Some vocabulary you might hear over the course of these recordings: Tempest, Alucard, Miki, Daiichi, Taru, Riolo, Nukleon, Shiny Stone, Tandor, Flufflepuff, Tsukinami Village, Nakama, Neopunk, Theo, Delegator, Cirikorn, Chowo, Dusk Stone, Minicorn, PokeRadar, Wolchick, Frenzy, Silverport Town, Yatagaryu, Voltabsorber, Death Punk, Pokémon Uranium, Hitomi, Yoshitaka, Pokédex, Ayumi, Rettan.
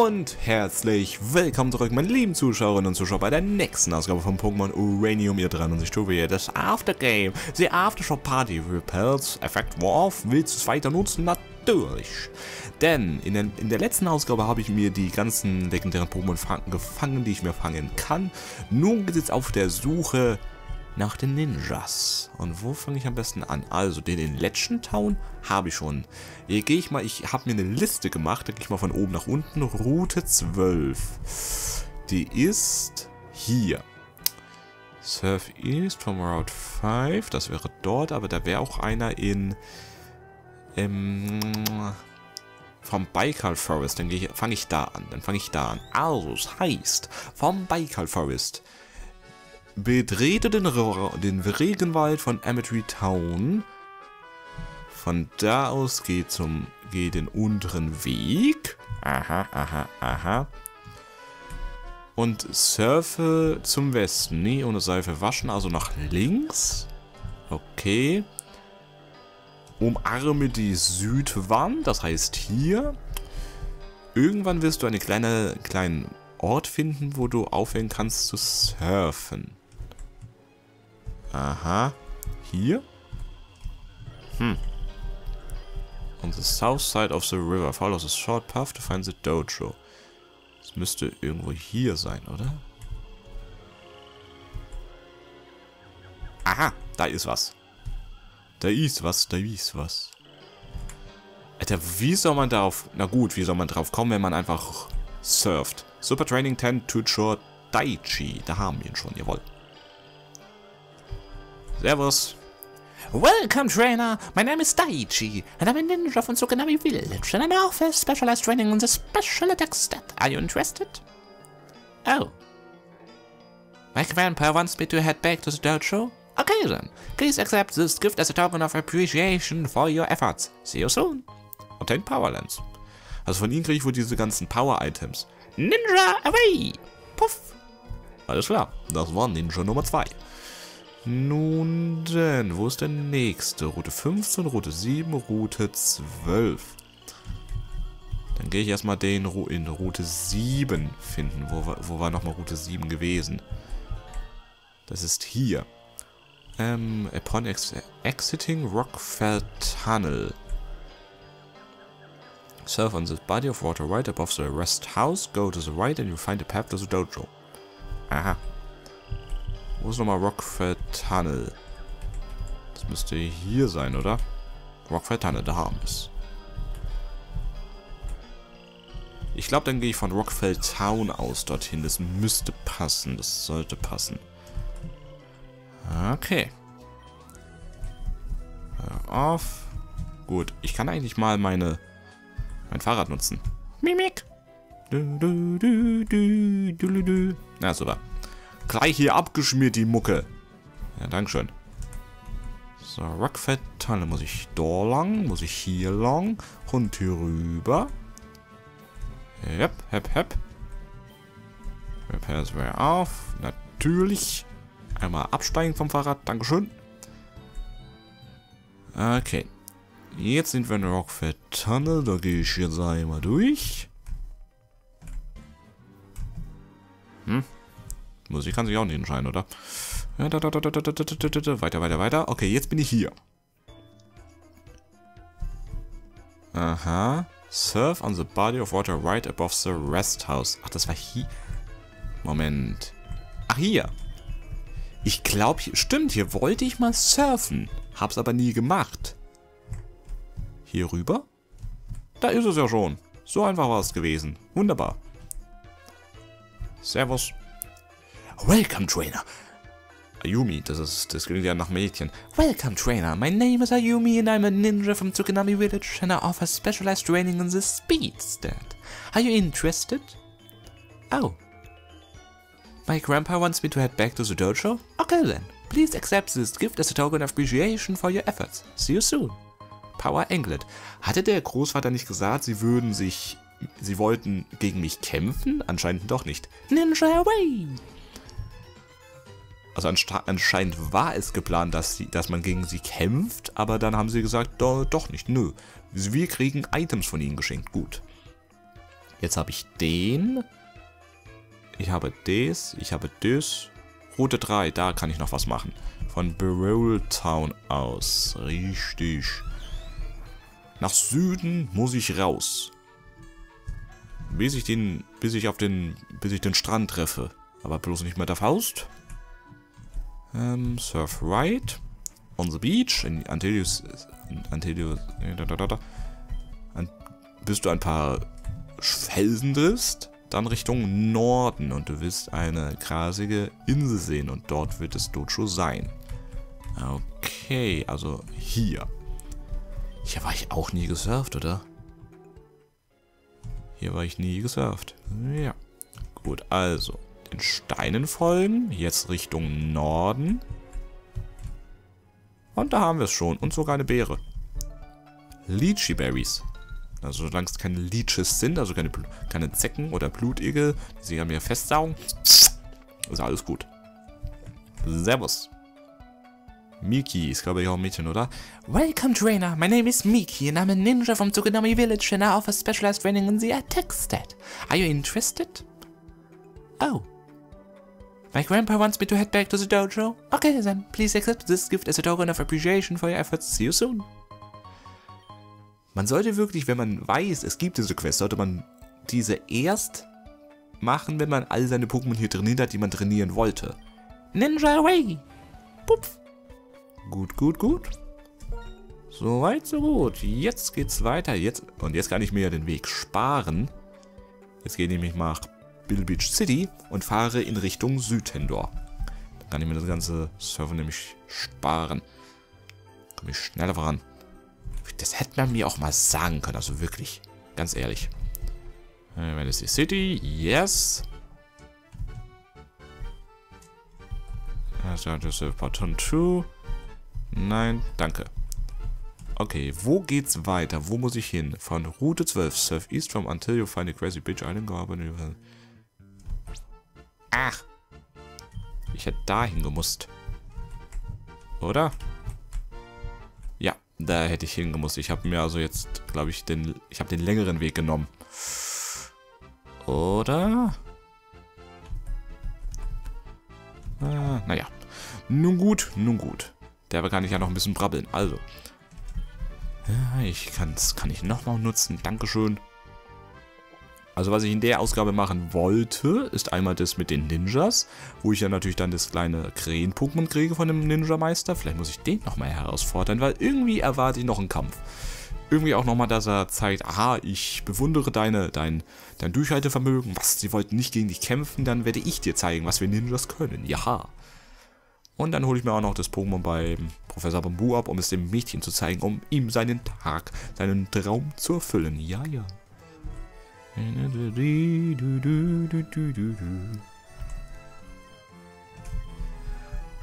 Und herzlich willkommen zurück, meine lieben Zuschauerinnen und Zuschauer, bei der nächsten Ausgabe von Pokémon Uranium, ihr 93 Stufe, das Aftergame, die Aftershow-Party, Repels, Effect Warf, willst du es weiter nutzen? Natürlich. Denn in der letzten Ausgabe habe ich mir die ganzen legendären Pokémon gefangen, die ich mir fangen kann. Nun geht es auf der Suche nach den Ninjas. Und wo fange ich am besten an? Also, den in Legend Town habe ich schon. Hier gehe ich mal, ich habe mir eine Liste gemacht, da gehe ich mal von oben nach unten. Route 12. Die ist hier. Southeast from Route 5, das wäre dort, aber da wäre auch einer in vom Baikal Forest, dann fange ich da an. Also, es heißt, vom Baikal Forest. Betrete den Regenwald von Ametry Town. Von da aus geht den unteren Weg. Aha. Und surfe zum Westen. Nee, ohne Seife waschen, also nach links. Okay. Umarme die Südwand, das heißt hier. Irgendwann wirst du einen kleinen Ort finden, wo du aufhören kannst zu surfen. Aha. Hier? On the south side of the river, follow the short path to find the dojo. Das müsste irgendwo hier sein, oder? Aha, da ist was. Alter, wie soll man drauf kommen, wenn man einfach surft? Super Training 10 Tutor Daiichi. Da haben wir ihn schon, jawohl. Servus. Welcome, Trainer. My name is Daiichi, and I'm a ninja from Tsukinami Village, and I offer specialized training on the special attack stat. Are you interested? Oh. My grandpa wants me to head back to the dojo? Okay then, please accept this gift as a token of appreciation for your efforts. See you soon. Obtain Power Lens. Also von ihnen kriege ich wohl diese ganzen Power-Items. Ninja away! Puff! Alles klar, das war Ninja Nummer 2. Nun denn, wo ist der nächste? Route 15, Route 7, Route 12. Dann gehe ich erstmal den in Route 7 finden. Wo war nochmal Route 7 gewesen? Das ist hier. Upon exiting Rockfell Tunnel. Surf on the body of water right above the rest house. Go to the right and you find a path to the dojo. Aha. Wo ist nochmal Rockfell Tunnel? Das müsste hier sein, oder? Rockfell Tunnel, da haben wir es. Ich glaube, dann gehe ich von Rockfell Town aus dorthin. Das müsste passen. Das sollte passen. Okay. Hör auf. Gut, ich kann eigentlich mal mein Fahrrad nutzen. Mimik. Na, super. Gleich hier abgeschmiert, die Mucke. Ja, dankeschön. So, Rockfell Tunnel. Muss ich da lang? Muss ich hier lang? Und hier rüber. Hep, hep, hep. Repairs wäre auf. Natürlich. Einmal absteigen vom Fahrrad. Dankeschön. Okay. Jetzt sind wir in der Rockfell Tunnel. Da gehe ich jetzt einmal durch. Musik kann sich auch nicht entscheiden, oder? Weiter. Okay, jetzt bin ich hier. Aha. Surf on the body of water right above the rest house. Ach, das war hier. Moment. Ach, hier. Ich glaube, stimmt, hier wollte ich mal surfen. Hab's aber nie gemacht. Hier rüber? Da ist es ja schon. So einfach war es gewesen. Wunderbar. Servus. Welcome, Trainer. Ayumi, das klingt ja nach Mädchen. Welcome, Trainer. My name is Ayumi and I'm a ninja from Tsukinami Village and I offer specialized training on the speed stat. Are you interested? Oh. My grandpa wants me to head back to the dojo? Okay then, please accept this gift as a token of appreciation for your efforts. See you soon. Power Anklet. Hatte der Großvater nicht gesagt, sie wollten gegen mich kämpfen? Anscheinend doch nicht. Ninja away! Also anscheinend war es geplant, dass man gegen sie kämpft, aber dann haben sie gesagt, doch nicht, nö. Wir kriegen Items von ihnen geschenkt, gut. Jetzt habe ich den. Ich habe des. Ich habe des. Route 3, da kann ich noch was machen. Von Barrel Town aus. Richtig. Nach Süden muss ich raus. Bis ich den Strand treffe. Aber bloß nicht mit der Faust. Surf right. On the beach. In Antelius. Bis du ein paar Felsen triffst. Dann Richtung Norden und du wirst eine grasige Insel sehen und dort wird es Dojo sein. Okay, also hier. Hier war ich auch nie gesurft, oder? Hier war ich nie gesurft. Ja. Gut, also den Steinen folgen, jetzt Richtung Norden. Und da haben wir es schon und sogar eine Beere. Lychee Berries. Also solange es keine Leeches sind, also keine Zecken oder Blutegel, die sich an mir festsaugen, ist alles gut. Servus. Miki ist, glaube ich, auch ein Mädchen, oder? Welcome, Trainer. My name is Miki and I'm a ninja from Tsukinami Village and I offer specialized training in the attack stat. Are you interested? Oh. My grandpa wants me to head back to the dojo. Okay, then please accept this gift as a token of appreciation for your efforts. See you soon. Man sollte wirklich, wenn man weiß, es gibt diese Quest, sollte man diese erst machen, wenn man all seine Pokémon hier trainiert hat, die man trainieren wollte. Ninja away! Pupf! Gut, gut, gut. Soweit, so gut. Jetzt geht's weiter. Jetzt kann ich mir ja den Weg sparen. Jetzt gehe ich nämlich nach Bill Beach City und fahre in Richtung Südtandor. Dann kann ich mir das ganze Surfen nämlich sparen. Komme ich schneller voran. Das hätte man mir auch mal sagen können, also wirklich. Ganz ehrlich. Wenn es die City, yes. Button 2. Nein, danke. Okay, wo geht's weiter? Wo muss ich hin? Von Route 12, surf east from until you find a crazy bitch island. Ach. Ich hätte dahin gemusst. Oder? Da hätte ich hingemusst. Ich habe mir also jetzt, glaube ich, ich habe den längeren Weg genommen. Oder? Naja. Nun gut, nun gut. Dabei kann ich ja noch ein bisschen brabbeln. Also. Kann ich nochmal nutzen. Dankeschön. Also was ich in der Ausgabe machen wollte, ist einmal das mit den Ninjas, wo ich ja natürlich dann das kleine Krähen-Pokémon kriege von dem Ninja-Meister. Vielleicht muss ich den nochmal herausfordern, weil irgendwie erwarte ich noch einen Kampf. Irgendwie auch nochmal, dass er zeigt, aha, ich bewundere dein Durchhaltevermögen, was, sie wollten nicht gegen dich kämpfen, dann werde ich dir zeigen, was wir Ninjas können, jaha. Und dann hole ich mir auch noch das Pokémon beim Professor Bamboo ab, um es dem Mädchen zu zeigen, um ihm seinen Tag, seinen Traum zu erfüllen, ja, ja.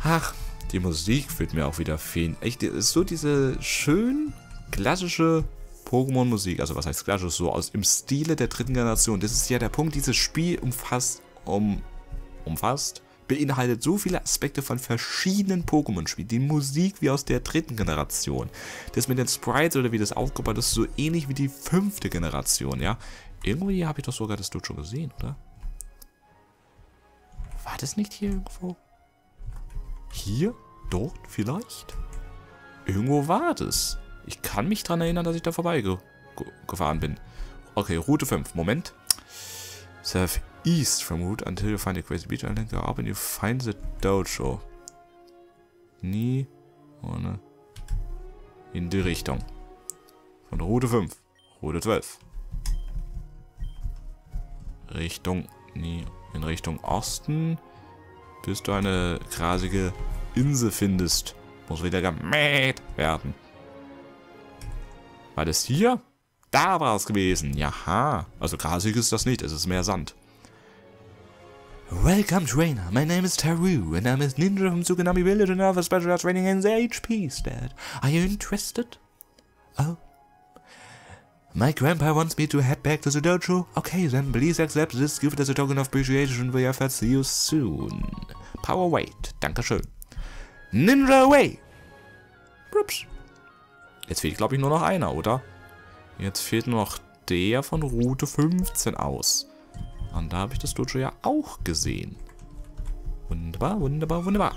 Ach, die Musik wird mir auch wieder fehlen. Echt, ist so diese schön klassische Pokémon-Musik. Also was heißt klassisch? So aus im Stile der dritten Generation. Das ist ja der Punkt, dieses Spiel beinhaltet so viele Aspekte von verschiedenen Pokémon-Spielen. Die Musik wie aus der dritten Generation. Das mit den Sprites oder wie das aufgebaut ist, so ähnlich wie die fünfte Generation, ja. Irgendwie habe ich doch sogar das Dojo gesehen, oder? War das nicht hier irgendwo? Hier? Dort? Vielleicht? Irgendwo war das. Ich kann mich daran erinnern, dass ich da vorbeigefahren bin. Okay, Route 5. Moment. Surf east from route until you find the crazy beach island. Go up and you find the dojo. Nie ohne. In die Richtung. Von Route 5. Route 12. In Richtung Osten, bis du eine grasige Insel findest. Muss wieder gemäht werden. War das hier? Da war es gewesen. Jaha. Also grasig ist das nicht, es ist mehr Sand. Welcome, Trainer. My name is Taru and I'm a ninja from Tsukinami Village and I have a special training in the HP stat. Are you interested? Oh. My grandpa wants me to head back to the dojo. Okay, then please accept this gift as a token of appreciation. We have see you soon. Power weight. Dankeschön. Ninja away! Ups. Jetzt fehlt, glaube ich, nur noch einer, oder? Jetzt fehlt noch der von Route 15 aus. Und da habe ich das Dojo ja auch gesehen. Wunderbar, wunderbar, wunderbar.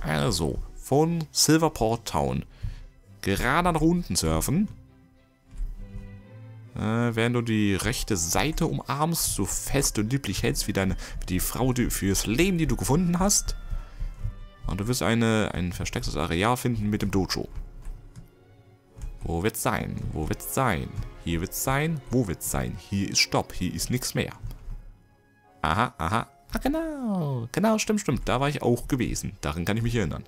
Also, von Silverport Town. Gerade an Runden surfen. Während du die rechte Seite umarmst, so fest und lieblich hältst wie die Frau fürs Leben, die du gefunden hast. Und du wirst ein verstecktes Areal finden mit dem Dojo. Wo wird's sein? Wo wird's sein? Hier wird's sein? Wo wird's sein? Hier ist Stopp. Hier ist nichts mehr. Aha, aha. Ah, genau. Genau, stimmt, stimmt. Da war ich auch gewesen. Daran kann ich mich erinnern.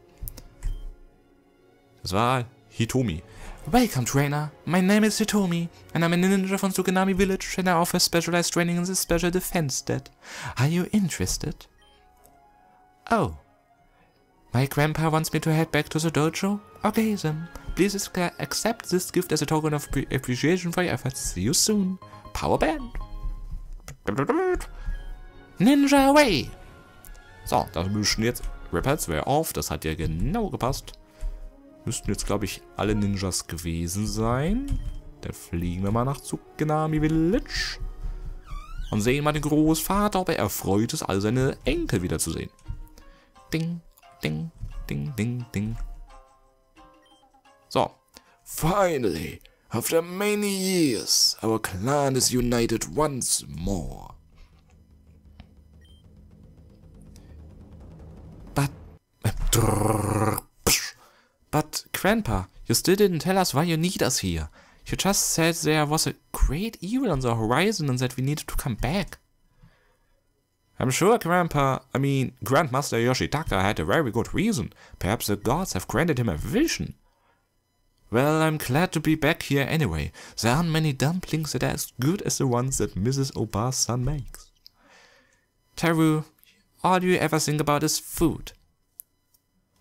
Das war Hitomi. Welcome, Trainer. My name is Hitomi, and I'm a ninja from Tsukinami Village, and I offer specialized training in the special defense debt. Are you interested? Oh. My grandpa wants me to head back to the dojo? Okay, then. Please accept this gift as a token of appreciation for your efforts. See you soon. Power Band. Ninja away! So, da müssen jetzt Repairs auf. Das hat ja genau gepasst. Müssten jetzt, glaube ich, alle Ninjas gewesen sein. Dann fliegen wir mal nach Tsukinami Village. Und sehen mal den Großvater, ob er erfreut ist, all seine Enkel wiederzusehen. Ding, ding, ding, ding, ding. So. Finally, after many years, our clan is united once more. But, Grandpa, you still didn't tell us why you need us here. You just said there was a great evil on the horizon and that we needed to come back. I'm sure Grandmaster Yoshitaka had a very good reason. Perhaps the gods have granted him a vision. Well, I'm glad to be back here anyway. There aren't many dumplings that are as good as the ones that Mrs. Oba's son makes. Taru, all you ever think about is food.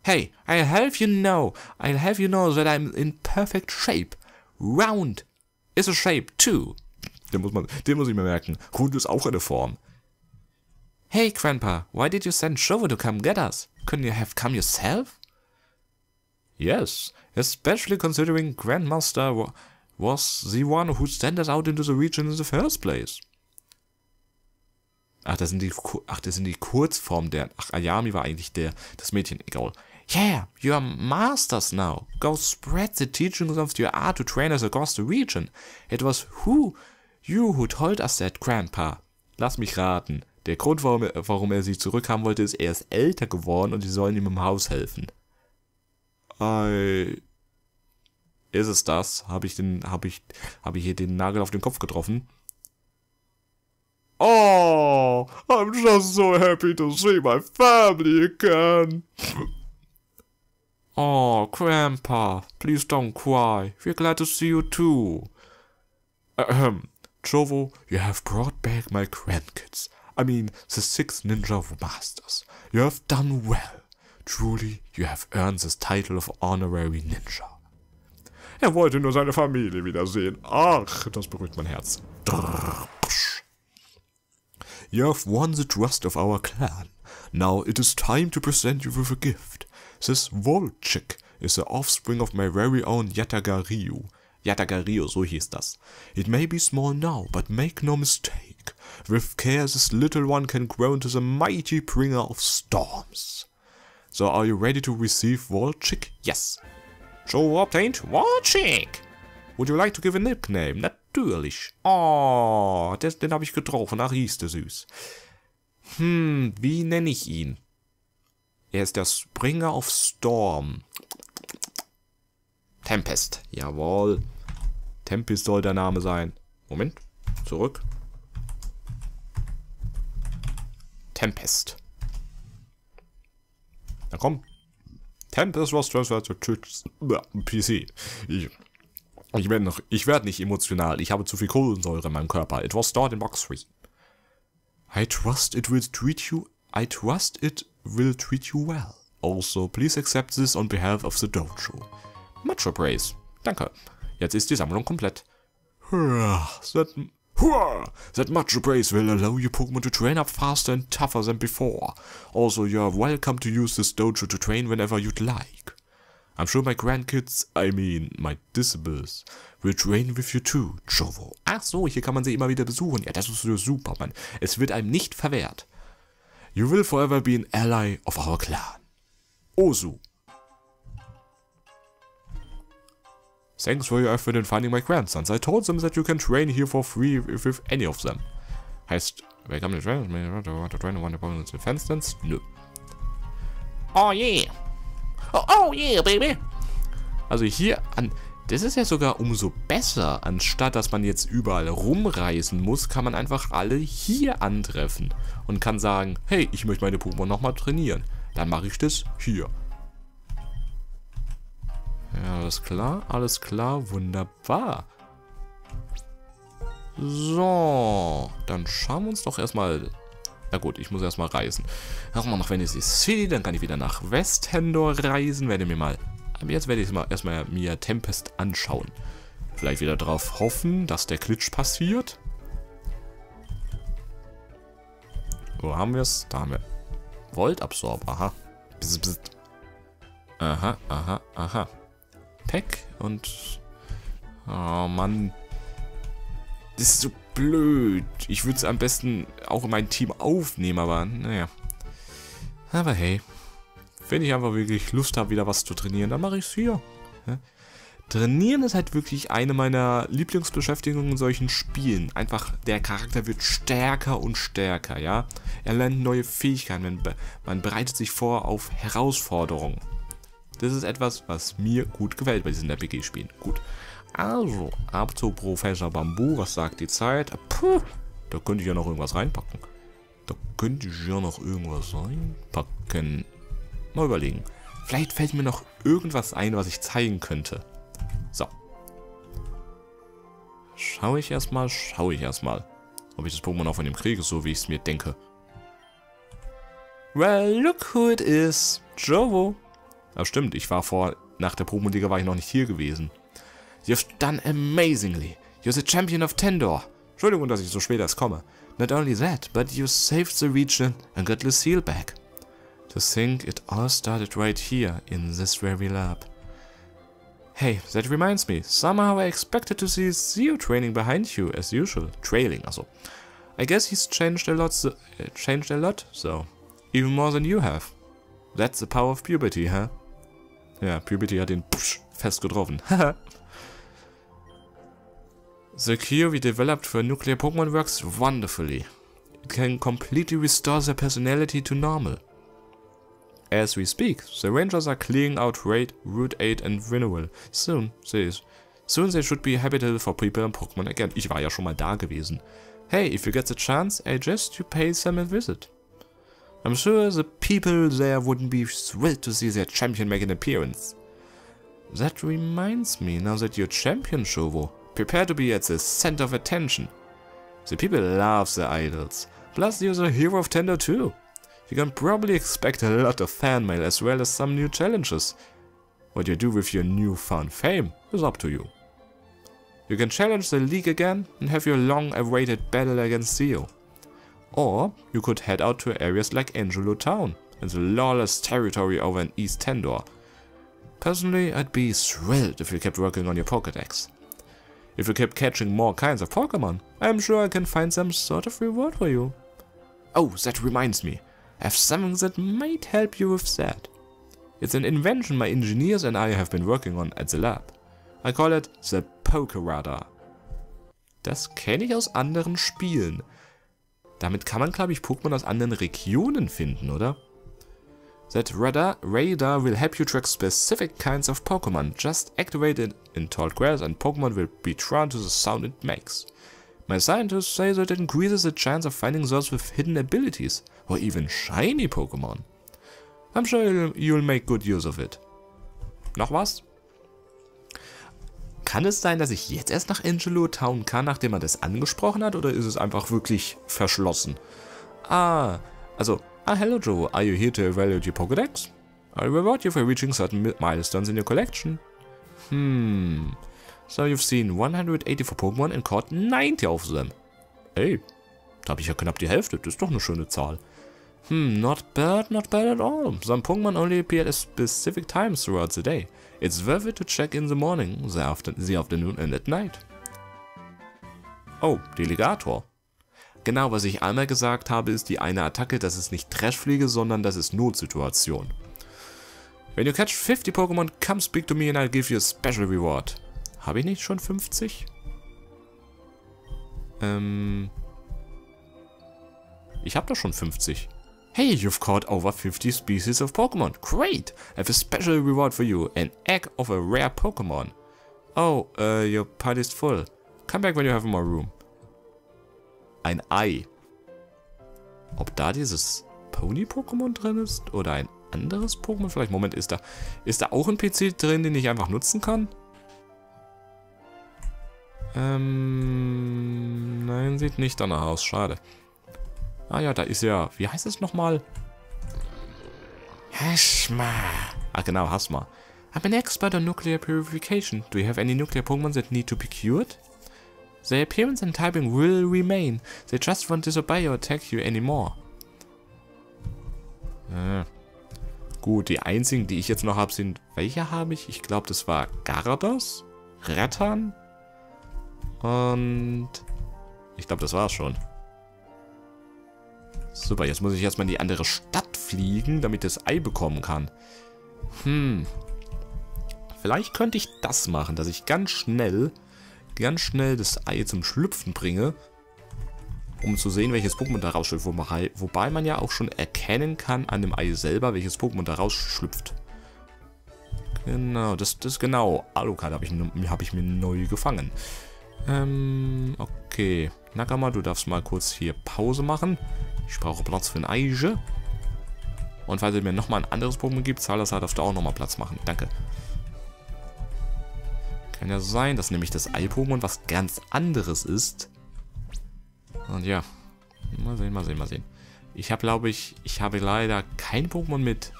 Hey, I'll have you know that I'm in perfect shape. Round is a shape too. Den muss ich mir merken. Rund ist auch eine Form. Hey, Grandpa, why did you send Chowo to come get us? Couldn't you have come yourself? Yes, especially considering Grandmaster was the one who sent us out into the region in the first place. Ach, das sind die Kurzformen der... Ach, Ayumi war eigentlich das Mädchen. Egal. Yeah, you are masters now. Go spread the teachings of your art to trainers across the region. It was you who told us that, Grandpa. Lass mich raten. Der Grund, warum er sie zurückhaben wollte, ist, er ist älter geworden und sie sollen ihm im Haus helfen. Ist es das? Habe ich hier den Nagel auf den Kopf getroffen? Oh, I'm just so happy to see my family again. Oh, Grandpa, please don't cry. We're glad to see you too. Chowo, you have brought back my grandkids. I mean, the 6 ninja masters. You have done well. Truly, you have earned this title of honorary ninja. Er wollte nur seine Familie wiedersehen. Ach, das berührt mein Herz. Drrr. You have won the trust of our clan. Now it is time to present you with a gift. This Wolchick is the offspring of my very own Yatagaryu. Yatagaryu, so hieß das. It may be small now, but make no mistake. With care this little one can grow into the mighty bringer of storms. So are you ready to receive Wolchick? Yes. Chowo obtained Wolchick. Would you like to give a nickname? Natürlich. Oh, den habe ich getroffen. Ach, hieß der süß. Hm, wie nenne ich ihn? Er ist der Springer of Storm. Tempest. Jawohl. Tempest soll der Name sein. Moment. Zurück. Tempest. Na komm. Tempest was transferred to PC. Ich werde nicht emotional. Ich habe zu viel Kohlensäure in meinem Körper. It was stored in box 3. I trust it will treat you well. Also, please accept this on behalf of the dojo. Macho Brace. Danke. Jetzt ist die Sammlung komplett. That Macho Brace will allow your Pokémon to train up faster and tougher than before. Also, you are welcome to use this dojo to train whenever you'd like. I'm sure my grandkids, I mean my disciples, will train with you too, Chowo. Ach so, hier kann man sie immer wieder besuchen. Ja, das ist super, Mann. Es wird einem nicht verwehrt. You will forever be an ally of our clan. Ozu. Thanks for your effort in finding my grandsons. I told them that you can train here for free with any of them. Heißt, wait, I'm the trainer. Do you want to train one opponent's defense stance? Nö. Oh yeah. Oh yeah, baby. Also hier an... Das ist ja sogar umso besser. Anstatt, dass man jetzt überall rumreißen muss, kann man einfach alle hier antreffen. Und kann sagen, hey, ich möchte meine Pokémon nochmal trainieren. Dann mache ich das hier. Ja, alles klar, wunderbar. So, dann schauen wir uns doch erstmal... Na gut, ich muss erstmal reisen. Machen wir nach Venice City, dann kann ich wieder nach West Tandor reisen. Werde mir mal... Aber jetzt werde ich erstmal mir Tempest anschauen. Vielleicht wieder darauf hoffen, dass der Glitch passiert. Wo haben wir es? Da haben wir Voltabsorber. Aha. Bzz, bzz. Aha, aha, aha. Pack und... Oh Mann. Das ist so blöd. Ich würde es am besten auch in mein Team aufnehmen, aber naja. Aber hey. Wenn ich einfach wirklich Lust habe, wieder was zu trainieren, dann mache ich es hier. Ja. Trainieren ist halt wirklich eine meiner Lieblingsbeschäftigungen in solchen Spielen. Einfach der Charakter wird stärker und stärker, ja. Er lernt neue Fähigkeiten, man bereitet sich vor auf Herausforderungen. Das ist etwas, was mir gut gefällt bei diesen RPG-Spielen. Gut, also ab zu Professor Bamboo, was sagt die Zeit? Puh, da könnte ich ja noch irgendwas reinpacken. Mal überlegen. Vielleicht fällt mir noch irgendwas ein, was ich zeigen könnte. So. Schau ich erstmal. Ob ich das Pokémon auch von dem kriege, so wie ich es mir denke. Well, look who it is. Chowo. Das stimmt, ich war nach der Pokémon-Liga war ich noch nicht hier gewesen. You've done amazingly. You're the champion of Tandor. Entschuldigung, dass ich so spät erst komme. Not only that, but you saved the region and got Lucille back. To think it all started right here, in this very lab. Hey, that reminds me, somehow I expected to see Theo training behind you, as usual. Trailing, also. I guess he's changed a lot, so. Even more than you have. That's the power of puberty, huh? Ja, Puberty hat ihn fest getroffen. Haha. The cure we developed for nuclear Pokémon works wonderfully. It can completely restore their personality to normal. As we speak, the rangers are clearing out Route 8 and Vinnoel. Soon they should be habitable for people and Pokémon again. Ich war ja schon mal da gewesen. Hey, if you get the chance, I suggest you pay them a visit. I'm sure the people there wouldn't be thrilled to see their champion make an appearance. That reminds me, now that you're champion, Chowo, prepare to be at the center of attention. The people love the idols. Plus, you're the hero of Tandor too. You can probably expect a lot of fan mail as well as some new challenges. What you do with your newfound fame is up to you. You can challenge the league again and have your long-awaited battle against Theo. Or you could head out to areas like Angelo Town and the lawless territory over in East Tandor. Personally, I'd be thrilled if you kept working on your Pokédex. If you kept catching more kinds of Pokémon, I'm sure I can find some sort of reward for you. Oh, that reminds me. I have something that might help you with that. It's an invention my engineers and I have been working on at the lab. I call it the PokeRadar. Das kenne ich aus anderen Spielen. Damit kann man, glaube ich, Pokémon aus anderen Regionen finden, oder? That radar will help you track specific kinds of Pokémon. Just activate it in tall grass and Pokémon will be drawn to the sound it makes. My scientists say that it increases the chance of finding those with hidden abilities, or even shiny Pokémon. I'm sure you'll make good use of it. Noch was? Kann es sein, dass ich jetzt erst nach Angelo Town kann, nachdem man das angesprochen hat, oder ist es einfach wirklich verschlossen? Hello Joe, are you here to evaluate your Pokédex? I'll reward you for reaching certain milestones in your collection. So you've seen 184 Pokémon and caught 90 of them. Hey, da habe ich ja knapp die Hälfte, das ist doch eine schöne Zahl. Not bad at all. Some Pokemon only appear at specific times throughout the day. It's worth it to check in the morning, the afternoon and at night. Oh, Delegator. Genau, was ich einmal gesagt habe, ist die eine Attacke, das ist nicht Trashfliege, sondern das ist Notsituation. When you catch 50 Pokémon, come speak to me and I'll give you a special reward. Habe ich nicht schon 50? Ich habe doch schon 50. Hey, you've caught over 50 species of Pokémon. Great! I have a special reward for you, an egg of a rare Pokémon. Oh, your party's full. Come back when you have more room. Ein Ei. Ob da dieses Pony-Pokémon drin ist oder ein anderes Pokémon vielleicht? Moment, ist da auch ein PC drin, den ich einfach nutzen kann? Nein, sieht nicht danach aus, schade. Ah ja, da ist ja, wie heißt es nochmal? Hasma. Ah genau, Hasma. I'm an expert on nuclear purification. Do you have any nuclear Pokémon that need to be cured? Their appearance and typing will remain. They just won't disobey or attack you anymore. Gut, die einzigen, die ich jetzt noch habe, sind... Welche habe ich? Ich glaube, das war Garados, Rettan und... Ich glaube, das war's schon. Super, jetzt muss ich erstmal in die andere Stadt fliegen, damit ich das Ei bekommen kann. Vielleicht könnte ich das machen, dass ich ganz schnell das Ei zum Schlüpfen bringe, um zu sehen, welches Pokémon da rausschlüpft. Wobei man ja auch schon erkennen kann an dem Ei selber, welches Pokémon da rausschlüpft. Genau, genau. Alucard hab ich mir neu gefangen. Okay. Nakama, du darfst mal kurz hier Pause machen. Ich brauche Platz für ein Eige. Und falls ihr mir nochmal ein anderes Pokémon gibt, Salazar darf da auch nochmal Platz machen. Danke. Kann ja sein, dass nämlich das Ei-Pokémon was ganz anderes ist. Und ja, mal sehen. Ich habe leider kein Pokémon mit...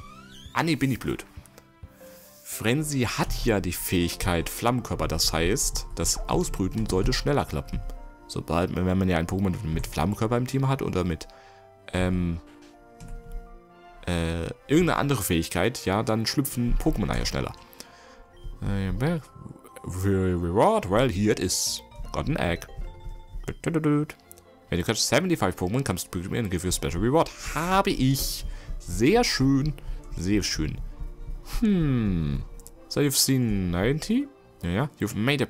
Ah ne, bin ich blöd. Frenzy hat ja die Fähigkeit Flammenkörper, das heißt, das Ausbrüten sollte schneller klappen. Wenn man ja ein Pokémon mit Flammenkörper im Team hat oder mit irgendeine andere Fähigkeit, ja, dann schlüpfen Pokémon-Eier schneller. Reward, well, here it is. Got an egg. Wenn du catch 75 Pokémon, kannst du mir and give you a special reward. Habe ich. Sehr schön. Sehr schön. So you've seen 90? Yeah. You made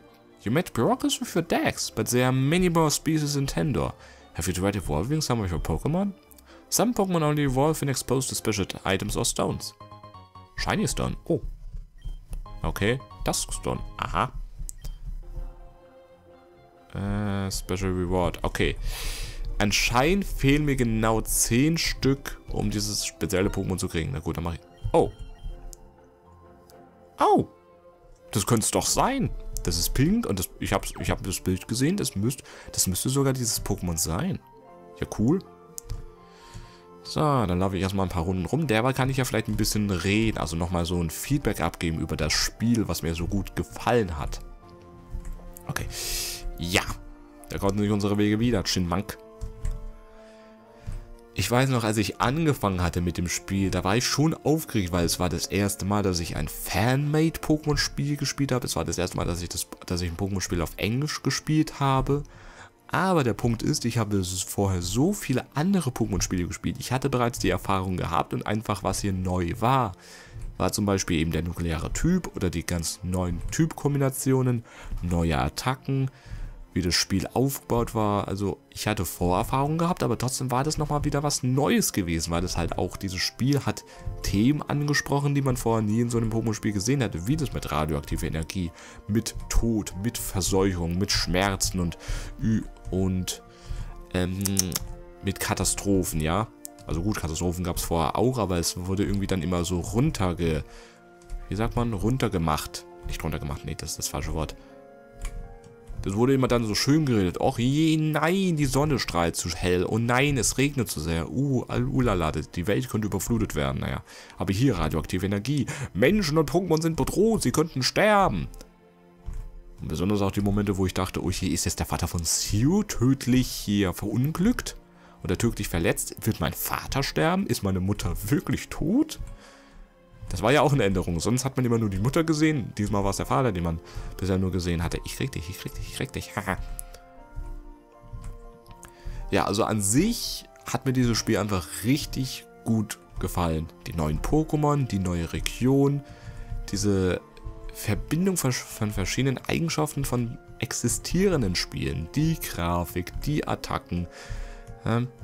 progress with your decks, but there are many more species in Tandor. Have you tried evolving some of your Pokémon? Some Pokémon only evolve when exposed to special items or stones. Shiny Stone. Oh. Okay. Dusk Stone. Aha. Special Reward. Okay. Anscheinend fehlen mir genau 10 Stück, um dieses spezielle Pokémon zu kriegen. Na gut, dann mache ich... Oh. Oh. Das könnte es doch sein. Das ist pink und das, ich hab das Bild gesehen. Das müsste sogar dieses Pokémon sein. Ja, cool. So, dann laufe ich erstmal ein paar Runden rum. Derweil kann ich ja vielleicht ein bisschen reden. Also nochmal so ein Feedback abgeben über das Spiel, was mir so gut gefallen hat. Okay. Ja. Da konnten sich unsere Wege wieder. Shinmank. Ich weiß noch, als ich angefangen hatte mit dem Spiel, da war ich schon aufgeregt, weil es war das erste Mal, dass ich ein Fanmade-Pokémon-Spiel gespielt habe. Es war das erste Mal, dass ich ein Pokémon-Spiel auf Englisch gespielt habe. Aber der Punkt ist, ich habe vorher so viele andere Pokémon-Spiele gespielt. Ich hatte bereits die Erfahrung gehabt und einfach was hier neu war. War zum Beispiel eben der nukleare Typ oder die ganz neuen Typkombinationen, neue Attacken, wie das Spiel aufgebaut war. Also ich hatte Vorerfahrung gehabt, aber trotzdem war das nochmal wieder was Neues gewesen, weil das halt auch, dieses Spiel hat Themen angesprochen, die man vorher nie in so einem Pokémon-Spiel gesehen hatte, wie das mit radioaktiver Energie, mit Tod, mit Verseuchung, mit Schmerzen und mit Katastrophen, ja. Also gut, Katastrophen gab es vorher auch, aber es wurde irgendwie dann immer so runtergemacht. Nicht runtergemacht, nee, das ist das falsche Wort. Das wurde immer dann so schön geredet. Och je, nein, die Sonne strahlt zu hell. Oh nein, es regnet zu sehr. Ulala, die Welt könnte überflutet werden. Naja, aber hier radioaktive Energie. Menschen und Pokémon sind bedroht, sie könnten sterben. Und besonders auch die Momente, wo ich dachte, oh, hier ist jetzt der Vater von Sue tödlich hier verunglückt. oder tödlich verletzt. Wird mein Vater sterben? Ist meine Mutter wirklich tot? Das war ja auch eine Änderung. Sonst hat man immer nur die Mutter gesehen. Diesmal war es der Vater, den man bisher nur gesehen hatte. Ich krieg dich, ich krieg dich, ich krieg dich. Ja, also an sich hat mir dieses Spiel einfach richtig gut gefallen. Die neuen Pokémon, die neue Region, diese Verbindung von verschiedenen Eigenschaften von existierenden Spielen. Die Grafik, die Attacken,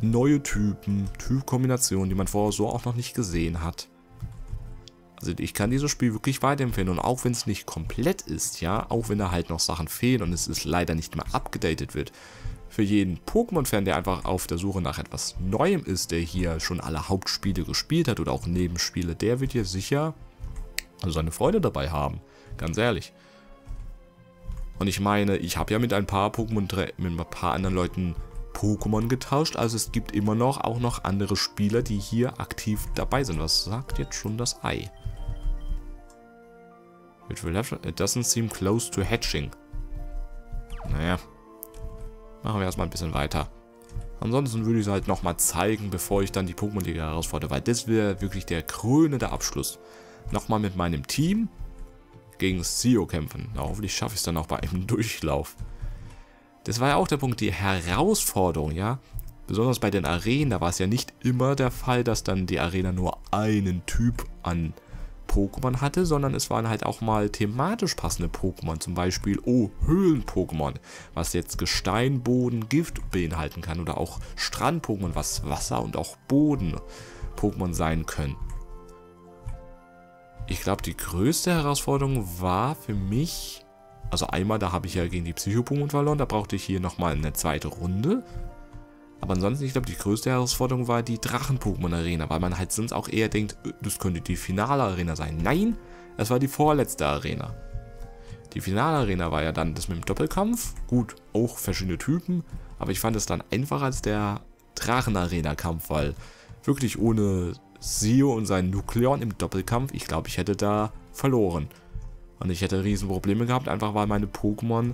neue Typen, Typkombinationen, die man vorher so auch noch nicht gesehen hat. Also ich kann dieses Spiel wirklich weiterempfehlen und auch wenn es nicht komplett ist, ja, auch wenn da halt noch Sachen fehlen und es ist leider nicht mehr abgedatet wird, für jeden Pokémon-Fan, der einfach auf der Suche nach etwas Neuem ist, der hier schon alle Hauptspiele gespielt hat oder auch Nebenspiele, der wird hier sicher seine Freude dabei haben, ganz ehrlich. Und ich meine, ich habe ja mit ein paar anderen Leuten Pokémon getauscht, also es gibt immer noch auch noch andere Spieler, die hier aktiv dabei sind. Was sagt jetzt schon das Ei? It doesn't seem close to hatching. Naja. Machen wir erstmal ein bisschen weiter. Ansonsten würde ich es halt nochmal zeigen, bevor ich dann die Pokémon-Liga herausfordere, weil das wäre wirklich der krönende Abschluss. Nochmal mit meinem Team gegen Theo kämpfen. Na, hoffentlich schaffe ich es dann auch bei einem Durchlauf. Das war ja auch der Punkt, die Herausforderung, ja. Besonders bei den Arenen, da war es ja nicht immer der Fall, dass dann die Arena nur einen Typ an Pokémon hatte, sondern es waren halt auch mal thematisch passende Pokémon. Zum Beispiel, oh, Höhlen-Pokémon, was jetzt Gestein, Boden, Gift beinhalten kann. Oder auch Strand-Pokémon, was Wasser- und auch Boden-Pokémon sein können. Ich glaube, die größte Herausforderung war für mich, also einmal, da habe ich ja gegen die Psycho-Pokémon verloren, da brauchte ich hier nochmal eine zweite Runde. Aber ansonsten, ich glaube, die größte Herausforderung war die Drachen-Pokémon-Arena, weil man halt sonst auch eher denkt, das könnte die finale Arena sein. Nein, es war die vorletzte Arena. Die finale Arena war ja dann das mit dem Doppelkampf, gut, auch verschiedene Typen, aber ich fand es dann einfacher als der Drachen-Arena-Kampf, weil wirklich ohne Theo und seinen Nukleon im Doppelkampf, ich glaube, ich hätte da verloren. Und ich hätte riesen Probleme gehabt, einfach weil meine Pokémon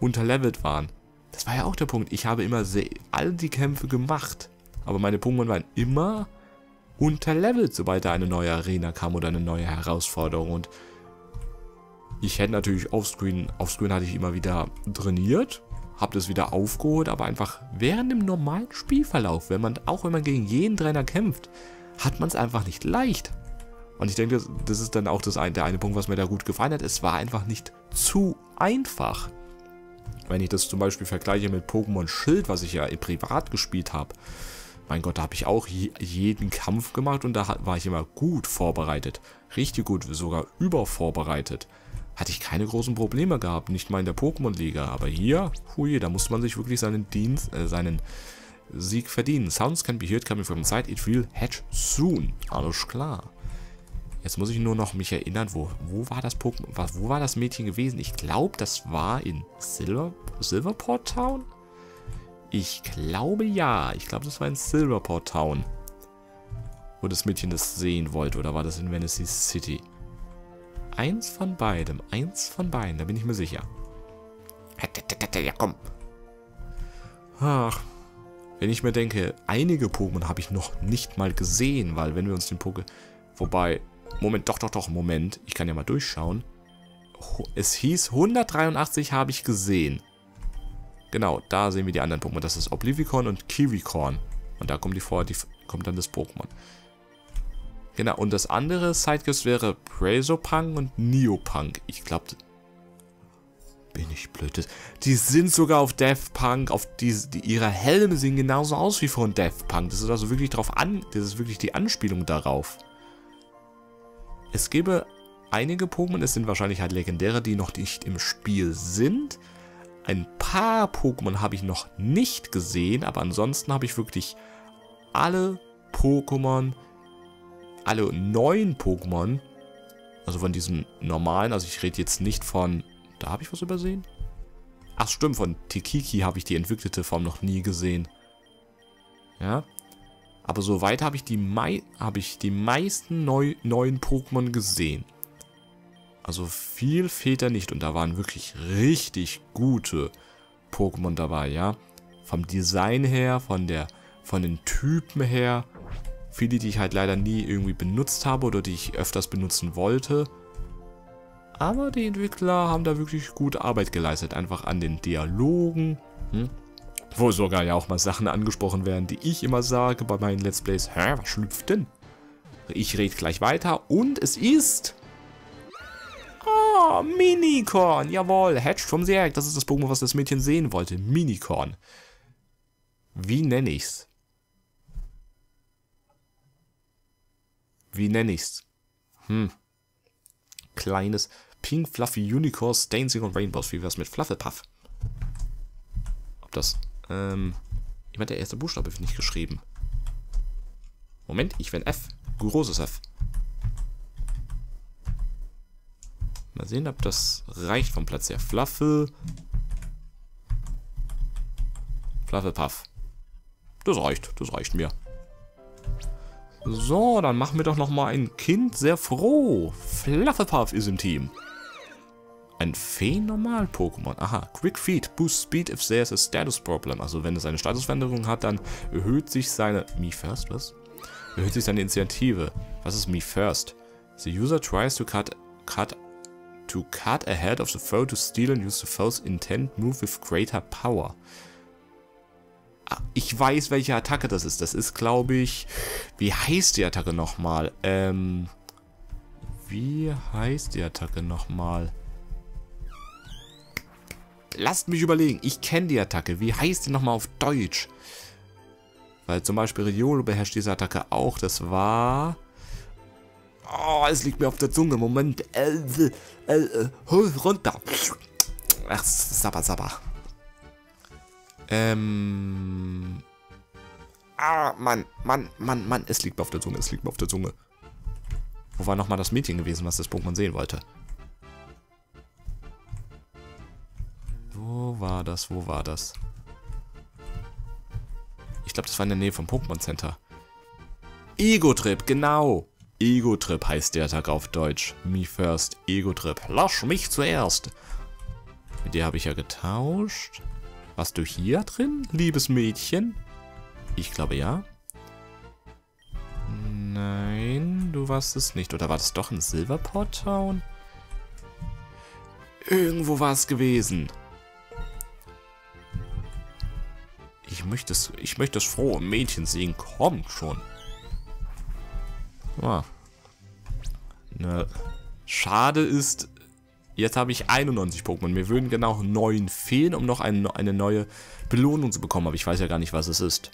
unterlevelt waren. Das war ja auch der Punkt. Ich habe immer all die Kämpfe gemacht, aber meine Pokémon waren immer unterlevelt, sobald da eine neue Arena kam oder eine neue Herausforderung. Und ich hätte natürlich offscreen hatte ich immer wieder trainiert, habe das wieder aufgeholt, aber einfach während dem normalen Spielverlauf, auch wenn man gegen jeden Trainer kämpft, hat man es einfach nicht leicht. Und ich denke, das ist dann auch der eine Punkt, was mir da gut gefallen hat. Es war einfach nicht zu einfach. Wenn ich das zum Beispiel vergleiche mit Pokémon Schild, was ich ja privat gespielt habe. Mein Gott, da habe ich auch jeden Kampf gemacht und da war ich immer gut vorbereitet. Richtig gut, sogar übervorbereitet. Hatte ich keine großen Probleme gehabt, nicht mal in der Pokémon-Liga. Aber hier, hui, da musste man sich wirklich seinen Sieg verdienen. Sounds can be heard coming from inside. It will hatch soon. Alles klar. Jetzt muss ich nur noch mich erinnern, wo war das Mädchen gewesen? Ich glaube, das war in Silverport Town? Ich glaube ja. Ich glaube, das war in Silverport Town. Wo das Mädchen das sehen wollte. Oder war das in Venice City? Eins von beidem. Eins von beiden. Da bin ich mir sicher. Ja, komm. Ach. Wenn ich mir denke, einige Pokémon habe ich noch nicht mal gesehen. Weil wenn wir uns den Pokémon... Wobei... Moment, doch, Moment. Ich kann ja mal durchschauen. Es hieß, 183 habe ich gesehen. Genau, da sehen wir die anderen Pokémon. Das ist Oblivicorn und Cirikorn. Und da kommt kommt dann das Pokémon. Genau, und das andere Sidequest wäre Prazopunk und Neopunk. Ich glaube... Bin ich blöd. Die sind sogar auf Death Punk. Ihre Helme sehen genauso aus wie von Death Punk. Das ist also wirklich das ist wirklich die Anspielung darauf. Es gäbe einige Pokémon, es sind wahrscheinlich halt legendäre, die noch nicht im Spiel sind. Ein paar Pokémon habe ich noch nicht gesehen, aber ansonsten habe ich wirklich alle Pokémon, alle neuen Pokémon, also von diesem normalen, also ich rede jetzt nicht von, da habe ich was übersehen? Ach stimmt, von Tekiki habe ich die entwickelte Form noch nie gesehen. Ja. Aber soweit habe ich die meisten neuen Pokémon gesehen. Also viel fehlt da nicht. Und da waren wirklich richtig gute Pokémon dabei, ja. Vom Design her, von den Typen her viele, die ich halt leider nie irgendwie benutzt habe oder die ich öfters benutzen wollte. Aber die Entwickler haben da wirklich gute Arbeit geleistet, einfach an den Dialogen, wo sogar ja auch mal Sachen angesprochen werden, die ich immer sage bei meinen Let's Plays. Hä, was schlüpft denn? Ich rede gleich weiter und es ist... Oh, Minicorn, jawohl, hatched vom Serk, das ist das Pokémon, was das Mädchen sehen wollte, Minicorn. Wie nenne ich's? Kleines Pink Fluffy Unicorn Dancing on Rainbows, wie wär's mit Flufflepuff? Ob das, ich meine, der erste Buchstabe wird nicht geschrieben. Moment, ich bin F, großes F. Mal sehen, ob das reicht vom Platz her. Flufflepuff. Das reicht mir. So, dann machen wir doch nochmal ein Kind sehr froh. Flufflepuff ist im Team. Ein Fee-Normal-Pokémon. Aha, Quick Feed, Boost Speed if there's a Status Problem. Also wenn es eine Statusveränderung hat, dann erhöht sich seine... Me First, was? Erhöht sich seine Initiative. Was ist Me First? The user tries to cut ahead of the foe to steal and use the foe's intent move with greater power. Ich weiß, welche Attacke das ist. Das ist, glaube ich... Wie heißt die Attacke nochmal? Lasst mich überlegen. Ich kenne die Attacke. Wie heißt die nochmal auf Deutsch? Weil zum Beispiel Riolo beherrscht diese Attacke auch. Das war... Oh, es liegt mir auf der Zunge. Moment. Hol runter. Ach, sabba. Mann, es liegt mir auf der Zunge, Wo war nochmal das Mädchen gewesen, was das Pokémon sehen wollte? Wo war das? Ich glaube, das war in der Nähe vom Pokémon Center. Ego-Trip, genau! Ego-Trip heißt der Tag auf Deutsch. Me first, Ego-Trip. Lasch mich zuerst! Mit der habe ich ja getauscht. Warst du hier drin, liebes Mädchen? Ich glaube ja. Nein, du warst es nicht. Oder war das doch in Silverport Town? Irgendwo war es gewesen. Ich möchte das frohe Mädchen sehen. Komm schon. Ah. Ne. Schade ist... Jetzt habe ich 91 Pokémon. Mir würden genau 9 fehlen, um noch eine neue Belohnung zu bekommen. Aber ich weiß ja gar nicht, was es ist.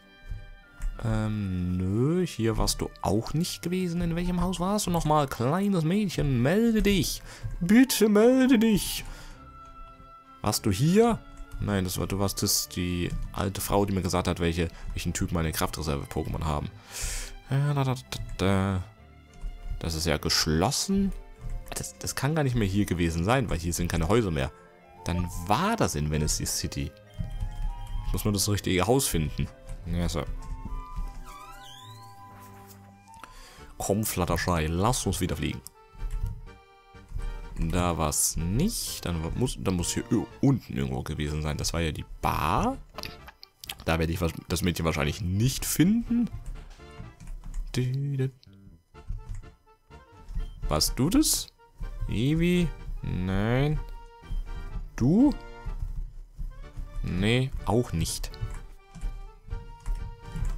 Nö, hier warst du auch nicht gewesen. In welchem Haus warst du nochmal? Kleines Mädchen, melde dich. Bitte melde dich. Warst du hier? Nein, du warst die alte Frau, die mir gesagt hat, welchen Typ meine Kraftreserve-Pokémon haben. Das ist ja geschlossen. Das kann gar nicht mehr hier gewesen sein, weil hier sind keine Häuser mehr. Dann war das in Venice City. Ich muss nur das richtige Haus finden. Ja, so. Komm, Fluttershy, lass uns wieder fliegen. Da war es nicht. Dann muss hier unten irgendwo gewesen sein. Das war ja die Bar. Da werde ich das Mädchen wahrscheinlich nicht finden. Warst du das? Eevee? Nein. Du? Nee, auch nicht.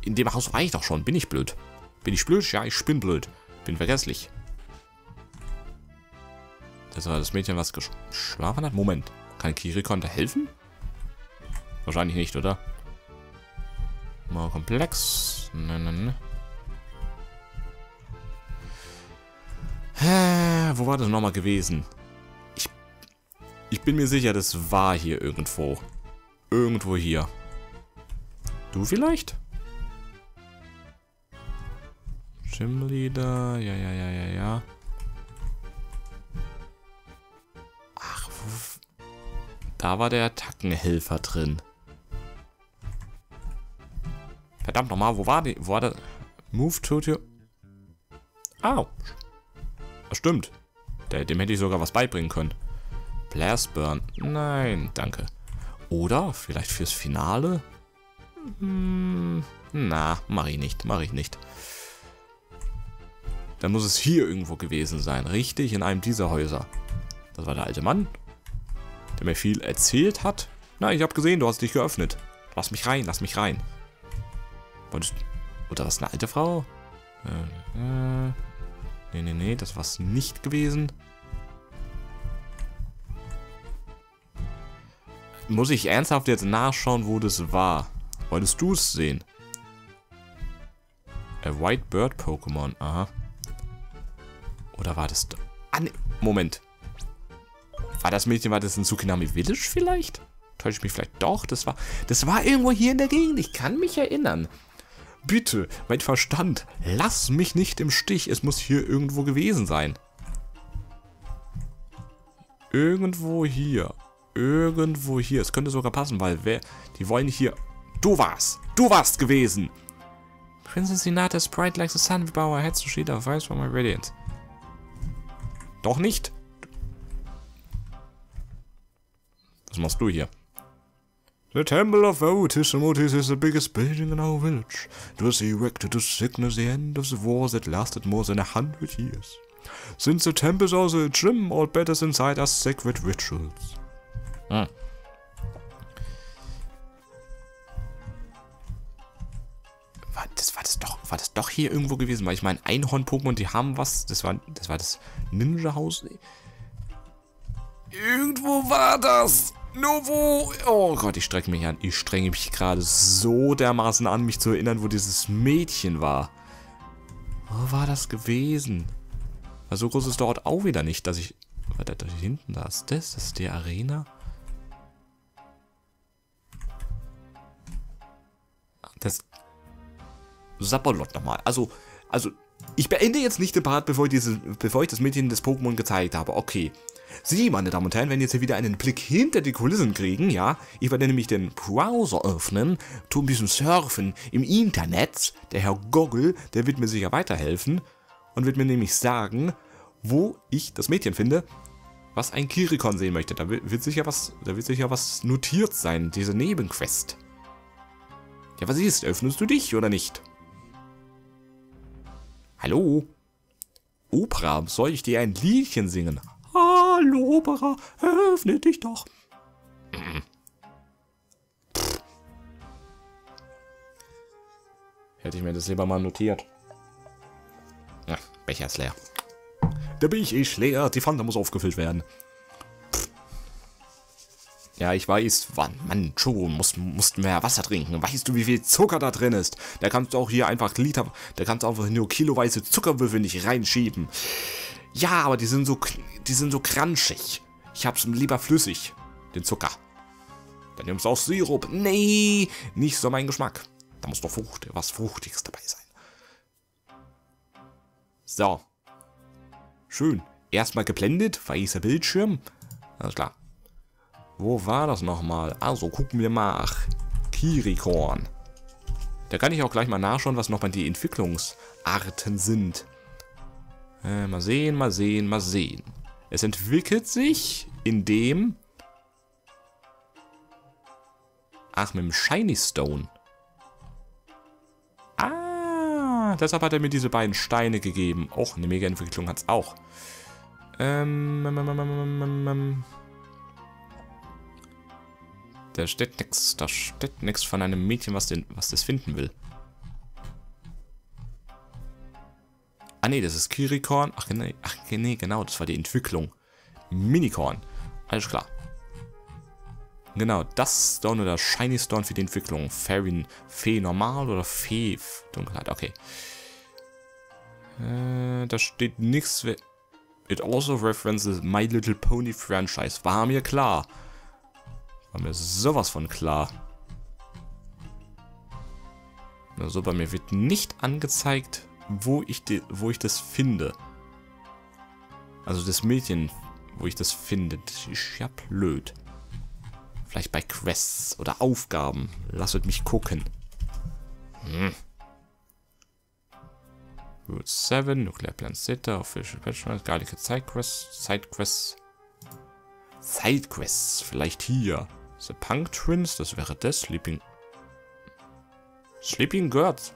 In dem Haus war ich doch schon. Bin ich blöd? Ja, ich bin blöd. Bin vergesslich. Das war das Mädchen, was geschlafen hat. Moment. Kann Cirikorn da helfen? Wahrscheinlich nicht, oder? Mal komplex. Nein. Wo war das nochmal gewesen? Ich bin mir sicher, das war hier irgendwo. Irgendwo hier. Du vielleicht? Gymleader, ja. Ach, da war der Attackenhelfer drin. Verdammt nochmal, wo war der? Move to your... Au. Stimmt. Dem hätte ich sogar was beibringen können. Blastburn. Nein, danke. Oder vielleicht fürs Finale? Na, mache ich nicht, mache ich nicht. Dann muss es hier irgendwo gewesen sein, richtig? In einem dieser Häuser. Das war der alte Mann, der mir viel erzählt hat. Na, ich habe gesehen, du hast dich geöffnet. Lass mich rein, lass mich rein. Oder was, eine alte Frau? Nee, nee, nee, das war's nicht gewesen. Muss ich ernsthaft jetzt nachschauen, wo das war? Wolltest du es sehen? A White Bird Pokémon, aha. Oder war das... Ah, nee. Moment. War das Mädchen, war das in Tsukinami Village vielleicht? Täusche ich mich vielleicht doch? Das war irgendwo hier in der Gegend. Ich kann mich erinnern. Bitte, mein Verstand, lass mich nicht im Stich. Es muss hier irgendwo gewesen sein. Irgendwo hier. Irgendwo hier. Es könnte sogar passen, weil wer... Die wollen hier... Du warst! Du warst gewesen! Princess Hinata is bright like the sun, we bow our heads to shield our eyes from our radiance. Doch nicht! Was machst du hier? The Temple of Otis and Otis is the biggest building in our village. It was erected to signal the end of the war that lasted more than 100 years. Since the temple is also a gym, all betters inside are sacred rituals. Hm. War das doch hier irgendwo gewesen? Weil ich meine, Einhorn-Pokémon, die haben was. Das war das Ninja-Haus. Irgendwo war das. Nur wo. Oh Gott, ich strecke mich an. Ich strenge mich gerade so dermaßen an, mich zu erinnern, wo dieses Mädchen war. Wo war das gewesen? Weil so groß ist der Ort auch wieder nicht, dass ich... Warte, da hinten, da ist das. Das ist die Arena. Das... Sapperlot nochmal. Also, ich beende jetzt nicht den Part, bevor ich das Mädchen des Pokémon gezeigt habe. Okay. Sie, meine Damen und Herren, werden jetzt hier wieder einen Blick hinter die Kulissen kriegen, ja. Ich werde nämlich den Browser öffnen, tue ein bisschen surfen im Internet. Der Herr Goggle, der wird mir sicher weiterhelfen und wird mir nämlich sagen, wo ich das Mädchen finde, was ein Cirikorn sehen möchte. Da wird sicher was notiert sein, diese Nebenquest. Ja, was ist? Öffnest du dich oder nicht? Hallo? Opera, soll ich dir ein Liedchen singen? Hallo Opera, öffne dich doch. Hätte ich mir das lieber mal notiert. Ja, Becher ist leer. Der Becher ist leer, die Fanta muss aufgefüllt werden. Ja, ich weiß, Mann, Chowo, mussten mehr Wasser trinken. Weißt du, wie viel Zucker da drin ist? Da kannst du auch hier einfach nur kiloweise Zuckerwürfel nicht reinschieben. Ja, aber die sind so crunchig. Ich hab's lieber flüssig, den Zucker. Dann nimmst du auch Sirup. Nee, nicht so mein Geschmack. Da muss doch was Fruchtiges dabei sein. So. Schön. Erstmal geblendet, weißer Bildschirm. Alles klar. Wo war das nochmal? Also gucken wir mal nach Cirikorn. Da kann ich auch gleich mal nachschauen, was nochmal die Entwicklungsarten sind. Mal sehen, mal sehen, mal sehen. Es entwickelt sich in dem... Ach, mit dem Shiny Stone. Ah, deshalb hat er mir diese beiden Steine gegeben. Och, eine Mega-Entwicklung hat es auch. Da steht nichts von einem Mädchen, was das finden will. Ah ne, das ist Cirikorn. Ach nee, genau, das war die Entwicklung. Minicorn. Alles klar. Genau, das Stone oder Shiny Stone für die Entwicklung. Fee normal oder Fee Dunkelheit, okay. Da steht nichts. It also references My Little Pony Franchise. War mir klar. War mir sowas von klar. Also bei mir wird nicht angezeigt, wo ich das finde. Also das Mädchen, wo ich das finde. Das ist ja blöd. Vielleicht bei Quests oder Aufgaben. Lasst mich gucken. Route 7, Nuclear Plant City, Official Patronage, Garlic Sidequests, vielleicht hier. The Punk Twins, das wäre das. Sleeping Sleeping Girls.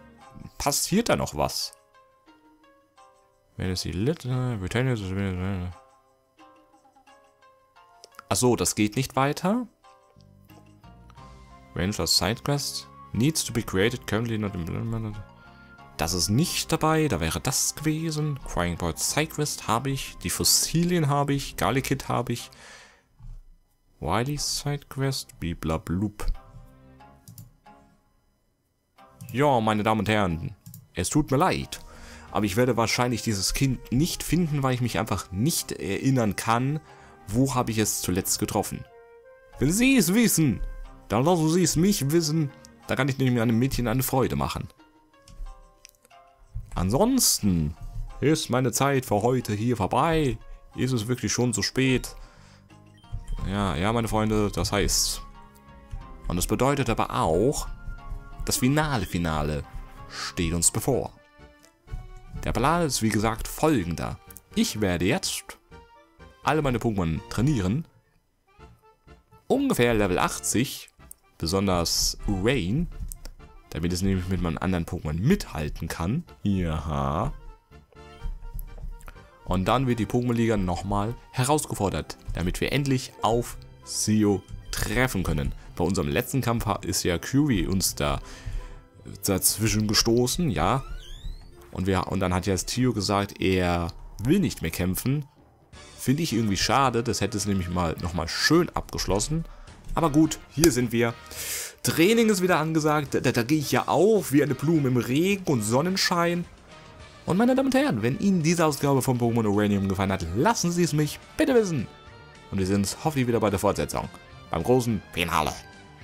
Passiert da noch was? Wenn es die Litte... Achso, das geht nicht weiter. Ranger Sidequest. Needs to be created, currently not implemented. Das ist nicht dabei, da wäre das gewesen. Crying Bird Sidequest habe ich. Die Fossilien habe ich. Garlic-Kit habe ich. Wily Sidequest. Biblabloop. Ja, meine Damen und Herren, es tut mir leid. Aber ich werde wahrscheinlich dieses Kind nicht finden, weil ich mich einfach nicht erinnern kann, wo habe ich es zuletzt getroffen. Wenn Sie es wissen, dann lassen Sie es mich wissen. Da kann ich nämlich einem Mädchen eine Freude machen. Ansonsten ist meine Zeit für heute hier vorbei. Ist es wirklich schon so spät? Ja, ja, meine Freunde, das heißt... Und das bedeutet aber auch, das Finale steht uns bevor. Der Plan ist wie gesagt folgender. Ich werde jetzt alle meine Pokémon trainieren. Ungefähr Level 80, besonders Rain, damit es nämlich mit meinen anderen Pokémon mithalten kann. Ja. Und dann wird die Pokémon-Liga nochmal herausgefordert, damit wir endlich auf Sio treffen können. Bei unserem letzten Kampf ist ja Kyrie uns da dazwischen gestoßen, ja. Und dann hat ja das Theo gesagt, er will nicht mehr kämpfen. Finde ich irgendwie schade, das hätte es nämlich nochmal schön abgeschlossen. Aber gut, hier sind wir. Training ist wieder angesagt, da gehe ich ja auf wie eine Blume im Regen und Sonnenschein. Und meine Damen und Herren, wenn Ihnen diese Ausgabe von Pokémon Uranium gefallen hat, lassen Sie es mich bitte wissen. Und wir sehen uns hoffentlich wieder bei der Fortsetzung, beim großen Finale.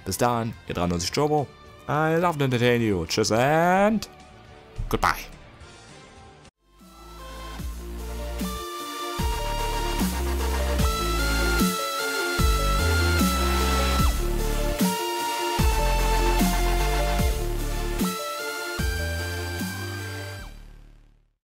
Bis dahin, ihr 93 Chowo, I love and entertain you. Tschüss and goodbye.